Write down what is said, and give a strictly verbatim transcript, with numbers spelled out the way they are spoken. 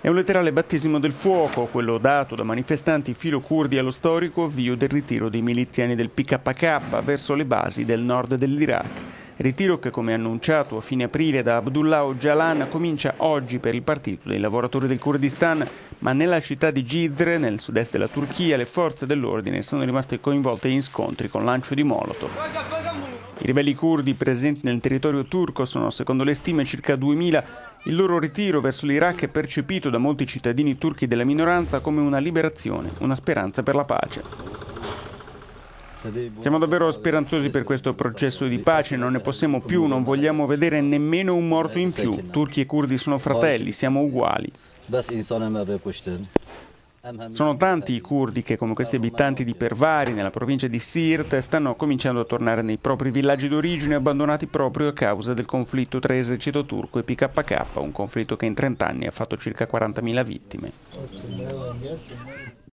È un letterale battesimo del fuoco, quello dato da manifestanti filocurdi allo storico avvio del ritiro dei miliziani del P K K verso le basi del nord dell'Iraq. Ritiro che, come annunciato a fine aprile da Abdullah Ocalan, comincia oggi per il Partito dei Lavoratori del Kurdistan, ma nella città di Cizre, nel sud-est della Turchia, le forze dell'ordine sono rimaste coinvolte in scontri con lancio di molotov. I ribelli curdi presenti nel territorio turco sono, secondo le stime, circa duemila. Il loro ritiro verso l'Iraq è percepito da molti cittadini turchi della minoranza come una liberazione, una speranza per la pace. Siamo davvero speranzosi per questo processo di pace, non ne possiamo più, non vogliamo vedere nemmeno un morto in più. Turchi e curdi sono fratelli, siamo uguali. Sono tanti i curdi che, come questi abitanti di Pervari, nella provincia di Sirte, stanno cominciando a tornare nei propri villaggi d'origine, abbandonati proprio a causa del conflitto tra esercito turco e P K K, un conflitto che in trent'anni ha fatto circa quarantamila vittime.